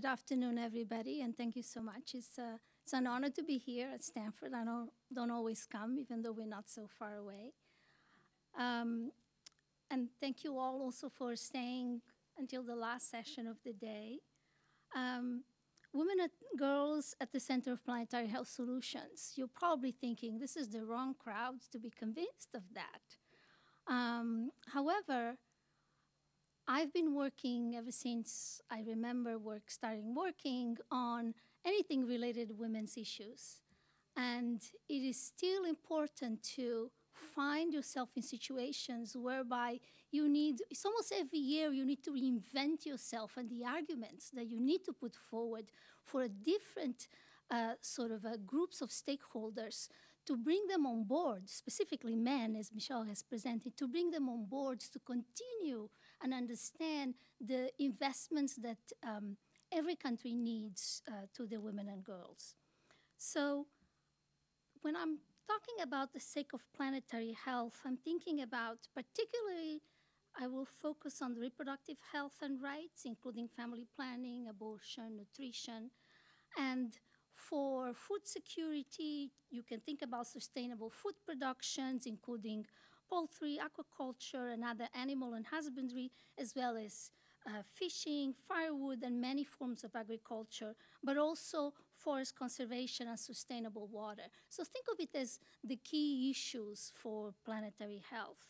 Good afternoon, everybody, and thank you so much. It's an honor to be here at Stanford. I don't always come, even though we're not so far away. And thank you all also for staying until the last session of the day. Women and girls at the Center of Planetary Health Solutions. You're probably thinking this is the wrong crowd to be convinced of that. However, I've been working ever since I remember starting working on anything related to women's issues. And it is still important to find yourself in situations whereby you need, it's almost every year you need to reinvent yourself and the arguments that you need to put forward for a different groups of stakeholders to bring them on board, specifically men, as Michelle has presented, to bring them on board to continue and understand the investments that every country needs to the women and girls. So when I'm talking about the sake of planetary health, I'm thinking about particularly, I will focus on reproductive health and rights, including family planning, abortion, nutrition, and for food security, you can think about sustainable food productions, including poultry, aquaculture, and other animal and husbandry, as well as fishing, firewood, and many forms of agriculture, but also forest conservation and sustainable water. So think of it as the key issues for planetary health.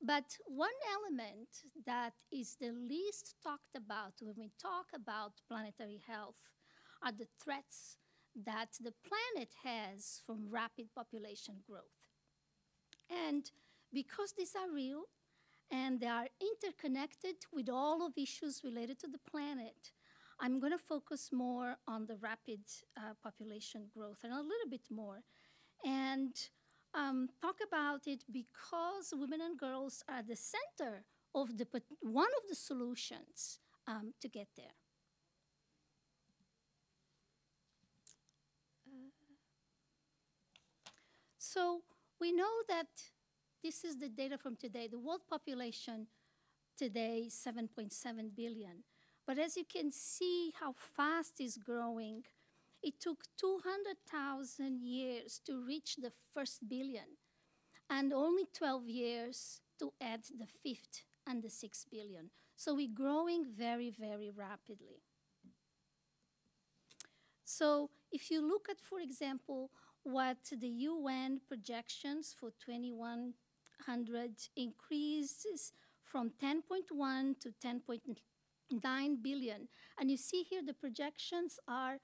But one element that is the least talked about when we talk about planetary health are the threats that the planet has from rapid population growth. And because these are real, and they are interconnected with all of issues related to the planet, I'm going to focus more on the rapid population growth and a little bit more. And talk about it because women and girls are the center of one of the solutions to get there. So we know that this is the data from today. The world population today, 7.7 billion. But as you can see how fast it's growing, it took 200,000 years to reach the first billion and only 12 years to add the fifth and the 6 billion. So we're growing very, very rapidly. So if you look at, for example, what the UN projections for 2100 increases from 10.1 to 10.9 billion. And you see here the projections are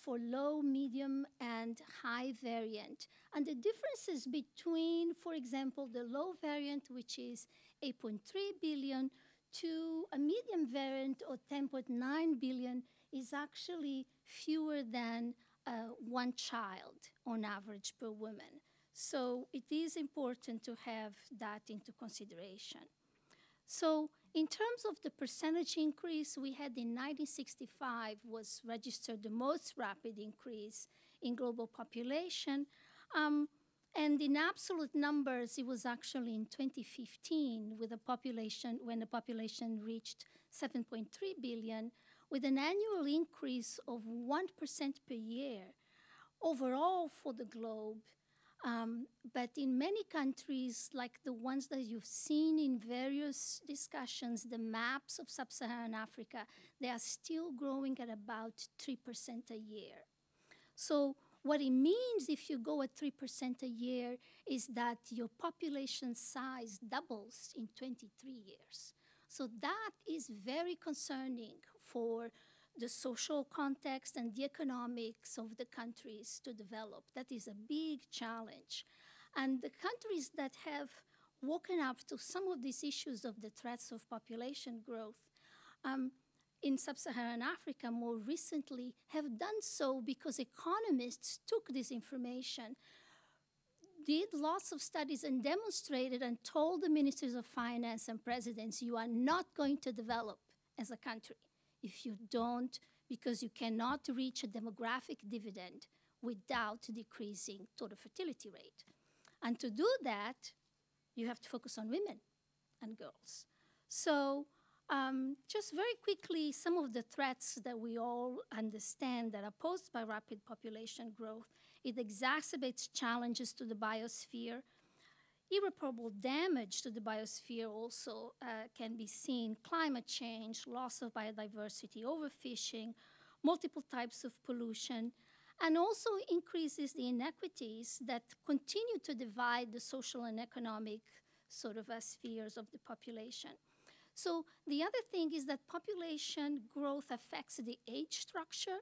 for low, medium, and high variant. And the differences between, for example, the low variant, which is 8.3 billion, to a medium variant or 10.9 billion is actually fewer than one child on average per woman. So it is important to have that into consideration. So in terms of the percentage increase we had in 1965 was registered the most rapid increase in global population. And in absolute numbers, it was actually in 2015 with a population, when the population reached 7.3 billion, with an annual increase of 1% per year overall for the globe. But in many countries, like the ones that you've seen in various discussions, the maps of Sub-Saharan Africa, they are still growing at about 3% a year. So what it means if you go at 3% a year is that your population size doubles in 23 years. So that is very concerning for the social context and the economics of the countries to develop. That is a big challenge. And the countries that have woken up to some of these issues of the threats of population growth in Sub-Saharan Africa more recently have done so because economists took this information, did lots of studies and demonstrated and told the ministers of finance and presidents, you are not going to develop as a country if you don't, because you cannot reach a demographic dividend without decreasing total fertility rate. And to do that, you have to focus on women and girls. So Just very quickly, some of the threats that we all understand that are posed by rapid population growth. It exacerbates challenges to the biosphere. Irreparable damage to the biosphere also can be seen. Climate change, loss of biodiversity, overfishing, multiple types of pollution, and also increases the inequities that continue to divide the social and economic sort of spheres of the population. So the other thing is that population growth affects the age structure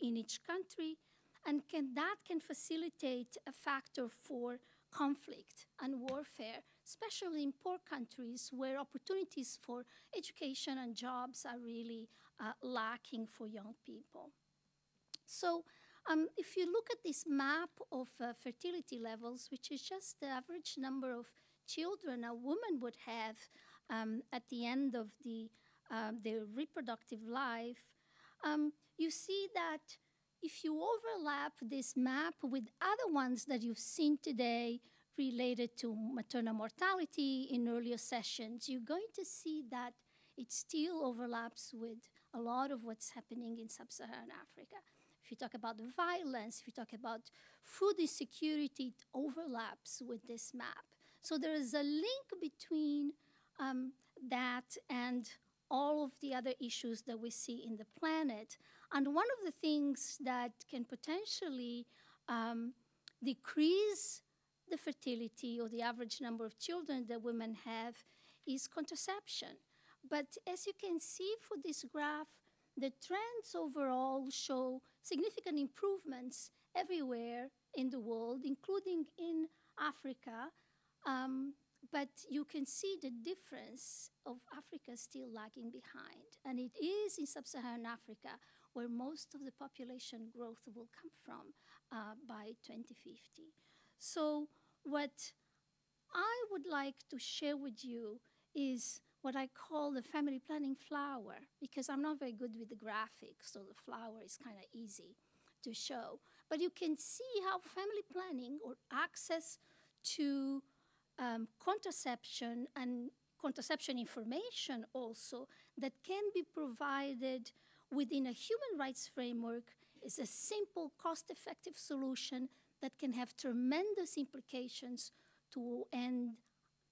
in each country, and that can facilitate a factor for conflict and warfare, especially in poor countries where opportunities for education and jobs are really lacking for young people. So if you look at this map of fertility levels, which is just the average number of children a woman would have at the end of their reproductive life, you see that if you overlap this map with other ones that you've seen today related to maternal mortality in earlier sessions, you're going to see that it still overlaps with a lot of what's happening in Sub-Saharan Africa. If you talk about the violence, if you talk about food insecurity, it overlaps with this map. So there is a link between that and all of the other issues that we see in the planet. And one of the things that can potentially decrease the fertility or the average number of children that women have is contraception. But as you can see for this graph, the trends overall show significant improvements everywhere in the world, including in Africa. But you can see the difference of Africa still lagging behind. And it is in Sub-Saharan Africa where most of the population growth will come from by 2050. So what I would like to share with you is what I call the family planning flower, because I'm not very good with the graphics, so the flower is kind of easy to show. But you can see how family planning or access to contraception and contraception information also that can be provided within a human rights framework is a simple, cost-effective solution that can have tremendous implications to end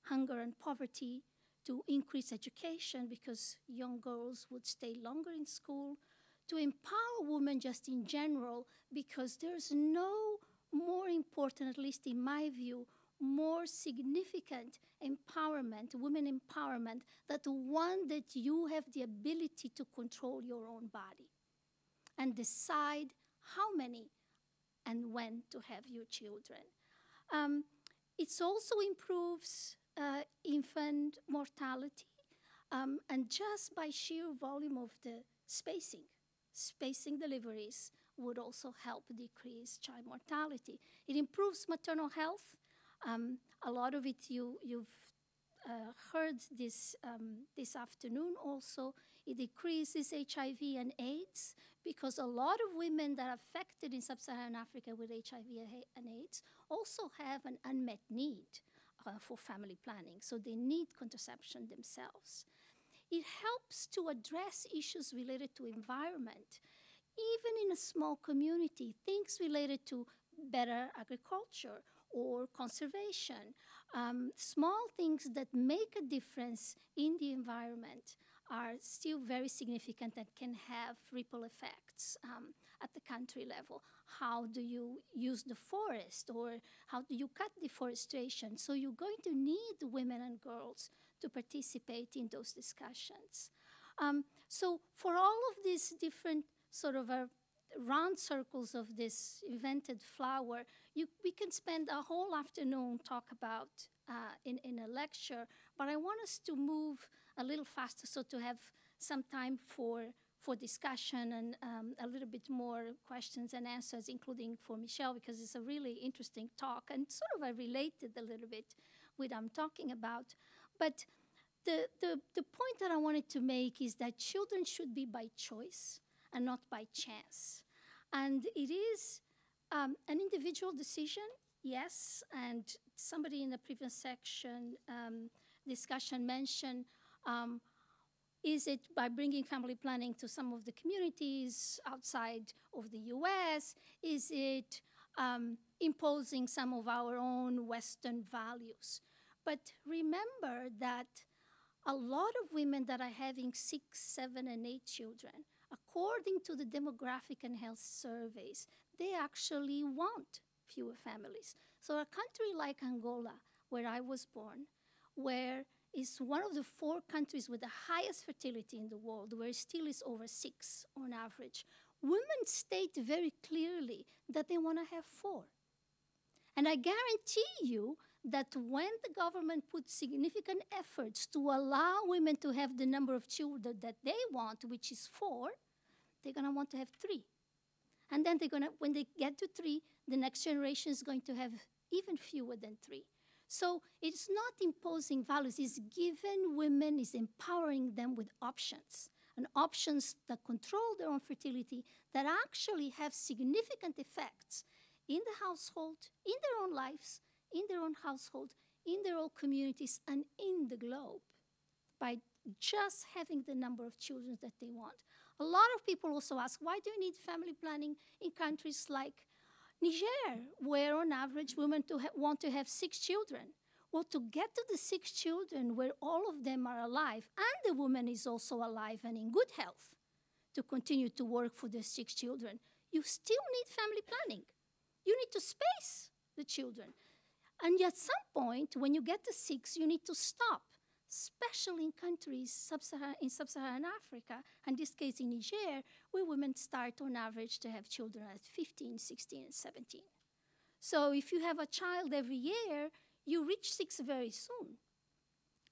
hunger and poverty, to increase education because young girls would stay longer in school, to empower women just in general because there's no more important, at least in my view, more significant empowerment, women empowerment, that the one that you have the ability to control your own body and decide how many and when to have your children. It also improves infant mortality, and just by sheer volume of the spacing deliveries would also help decrease child mortality. It improves maternal health. A lot of it you've heard this afternoon also. It decreases HIV and AIDS because a lot of women that are affected in Sub-Saharan Africa with HIV and AIDS also have an unmet need for family planning. So they need contraception themselves. It helps to address issues related to environment. Even in a small community, things related to better agriculture or conservation, small things that make a difference in the environment are still very significant and can have ripple effects at the country level. How do you use the forest or how do you cut deforestation? So you're going to need women and girls to participate in those discussions. So for all of these different sort of round circles of this invented flower, we can spend a whole afternoon talk about in a lecture, but I want us to move a little faster so to have some time for discussion and a little bit more questions and answers, including for Michelle, because it's a really interesting talk and sort of related a little bit with what I'm talking about. But the point that I wanted to make is that children should be by choice and not by chance. And it is an individual decision, yes, and somebody in the previous section discussion mentioned Is it by bringing family planning to some of the communities outside of the US? Is it imposing some of our own Western values? But remember that a lot of women that are having 6, 7, and 8 children, according to the demographic and health surveys, they actually want fewer families. So a country like Angola, where I was born, where it's one of the 4 countries with the highest fertility in the world, where it still is over 6 on average, women state very clearly that they want to have 4. And I guarantee you that when the government puts significant efforts to allow women to have the number of children that they want, which is 4, they're going to want to have 3. And then they're going to, when they get to 3, the next generation is going to have even fewer than 3. So it's not imposing values. It's giving women, it's empowering them with options, and options that control their own fertility that actually have significant effects in the household, in their own lives, in their own household, in their own communities, and in the globe by just having the number of children that they want. A lot of people also ask, why do you need family planning in countries like Niger, where on average women want to have 6 children? Well, to get to the 6 children where all of them are alive, and the woman is also alive and in good health to continue to work for the 6 children, you still need family planning. You need to space the children. And at some point, when you get to 6, you need to stop, especially in countries in Sub-Saharan Africa, in this case in Niger, where women start on average to have children at 15, 16, and 17. So if you have a child every year, you reach 6 very soon.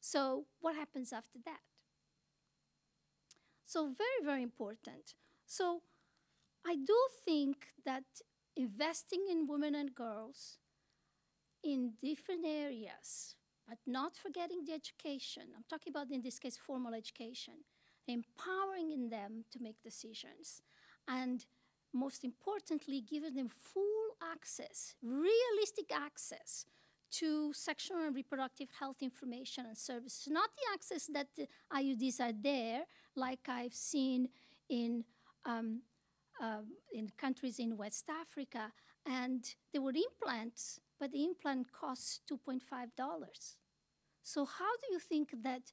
So what happens after that? So very, very important. So I do think that investing in women and girls in different areas, but not forgetting the education. I'm talking about, in this case, formal education, empowering them to make decisions, and most importantly, giving them full access, realistic access to sexual and reproductive health information and services, not the access that the IUDs are there, like I've seen in countries in West Africa, and there were implants, but the implant costs $2.5. So how do you think that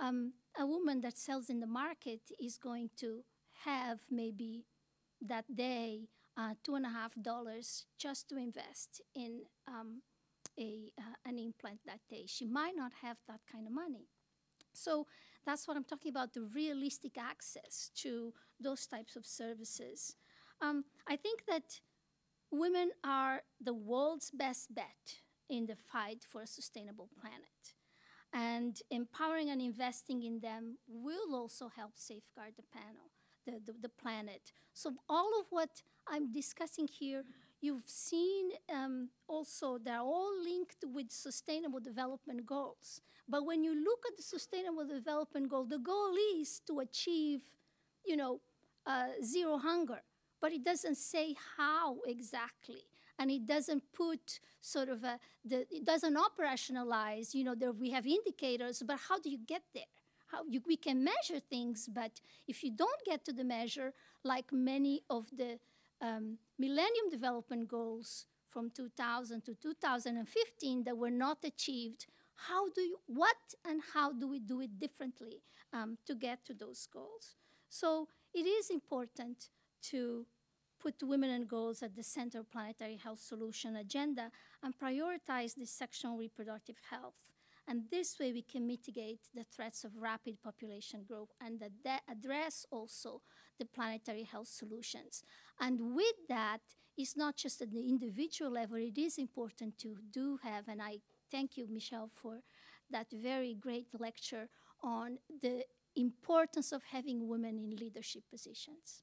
a woman that sells in the market is going to have maybe that day $2.50 just to invest in an implant that day? She might not have that kind of money. So that's what I'm talking about, the realistic access to those types of services. I think that women are the world's best bet in the fight for a sustainable planet. And empowering and investing in them will also help safeguard the planet. So all of what I'm discussing here, you've seen also, they're all linked with Sustainable Development Goals. But when you look at the Sustainable Development Goal, the goal is to achieve, you know, zero hunger. But it doesn't say how exactly, and it doesn't put sort of it doesn't operationalize. You know, there we have indicators, but how do you get there? We can measure things, but if you don't get to the measure, like many of the Millennium Development Goals from 2000 to 2015 that were not achieved, how do we do it differently to get to those goals? So it is important to put women and girls at the center of planetary health solution agenda and prioritize the sexual and reproductive health. And this way we can mitigate the threats of rapid population growth and address also the planetary health solutions. And with that, it's not just at the individual level, it is important to do have, and I thank you, Michelle, for that very great lecture on the importance of having women in leadership positions.